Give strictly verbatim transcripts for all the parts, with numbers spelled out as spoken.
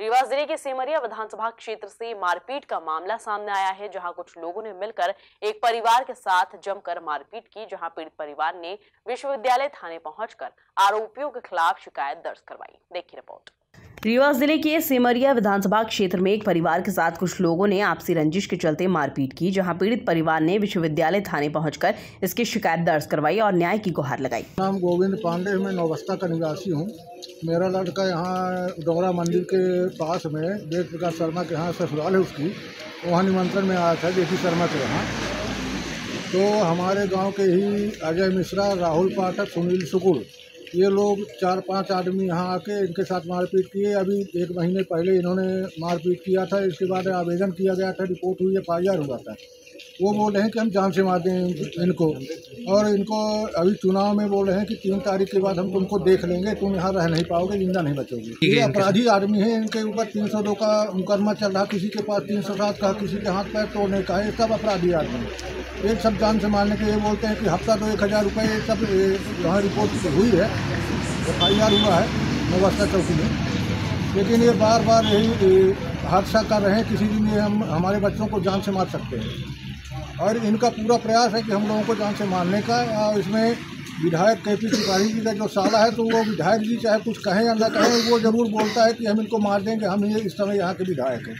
रीवा जिले के सिमरिया विधानसभा क्षेत्र से मारपीट का मामला सामने आया है, जहां कुछ लोगों ने मिलकर एक परिवार के साथ जमकर मारपीट की, जहां पीड़ित परिवार ने विश्वविद्यालय थाने पहुंचकर आरोपियों के खिलाफ शिकायत दर्ज करवाई। देखिए रिपोर्ट। रीवा जिले के सिमरिया विधानसभा क्षेत्र में एक परिवार के साथ कुछ लोगों ने आपसी रंजिश के चलते मारपीट की, जहां पीड़ित परिवार ने विश्वविद्यालय थाने पहुंचकर इसकी शिकायत दर्ज करवाई और न्याय की गुहार लगाई। नाम गोविंद पांडे, मैं नौबस्ता का निवासी हूं। मेरा लड़का यहाँ डोगरा मंदिर के पास में जय प्रकाश शर्मा के यहाँ ससुराल है उसकी, वहाँ निमंत्रण में आया था जे पी शर्मा के यहाँ। तो हमारे गाँव के ही अजय मिश्रा, राहुल पाठक, सुनील सुकुल, ये लोग चार पांच आदमी यहाँ आके इनके साथ मारपीट किए। अभी एक महीने पहले इन्होंने मारपीट किया था, इसके बाद आवेदन किया गया था, रिपोर्ट हुई, एफ आई आर हुआ था। वो बोल रहे हैं कि हम जान से मार दें इनको, और इनको अभी चुनाव में बोल रहे हैं कि तीन तारीख के बाद हम तुमको देख लेंगे, तुम यहाँ रह नहीं पाओगे, जिंदा नहीं बचोगे। ये अपराधी आदमी है, इनके ऊपर तीन सौ दो का मुकदमा चल रहा, किसी के पास तीन सौ सात का, किसी के हाथ पैर तोड़ने का, ये सब अपराधी आदमी, एक सब जान से मारने के। ये बोलते हैं कि हफ्ता दो एक हज़ार रुपये, ये सब यहाँ रिपोर्ट हुई है, एफ आई आर हुआ है नौबस्ता चौकी में, लेकिन ये बार बार यही हादसा कर रहे हैं। किसी दिन ये हम हमारे बच्चों को जान से मार सकते हैं, और इनका पूरा प्रयास है कि हम लोगों को जान से मारने का। और इसमें विधायक के पी त्रिपाठी जी का जो साला है, तो वो विधायक जी चाहे कुछ कहें या ना कहें, वो ज़रूर बोलता है कि हम इनको मार देंगे, हम ये इस समय यहाँ के विधायक हैं।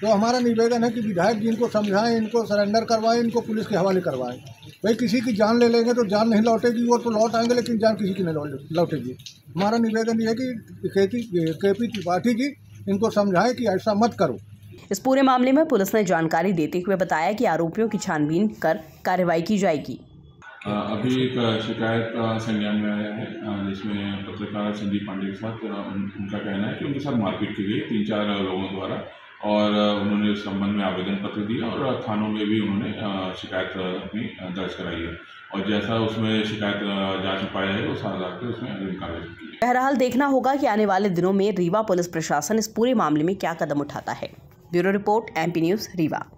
तो हमारा निवेदन है कि विधायक जी इनको समझाएं, इनको सरेंडर करवाएं, इनको पुलिस के हवाले करवाएं। भाई किसी की जान ले लेंगे तो जान नहीं लौटेगी, वो तो लौट आएंगे, लेकिन जान किसी की नहीं लौटेगी। हमारा निवेदन ये है कि के पी त्रिपाठी जी इनको समझाएं कि ऐसा मत करो। इस पूरे मामले में पुलिस ने जानकारी देते हुए बताया कि आरोपियों की छानबीन कर कार्रवाई की जाएगी। अभी एक शिकायत का संज्ञान में आया है, जिसमें पत्रकार संदीप पांडे के साथ उनका कहना है कि उनके साथ मारपीट की गई तीन चार लोगों द्वारा, और उन्होंने इस संबंध में आवेदन पत्र दिया और थानों में भी उन्होंने शिकायत अपनी दर्ज कराई है, और जैसा उसमें शिकायत जांच में पाया है वो सारा उसमें कार्रवाई की है। बहरहाल देखना होगा कि आने वाले दिनों में रीवा पुलिस प्रशासन इस पूरे मामले में क्या कदम उठाता है। Bureau report M P news Rewa.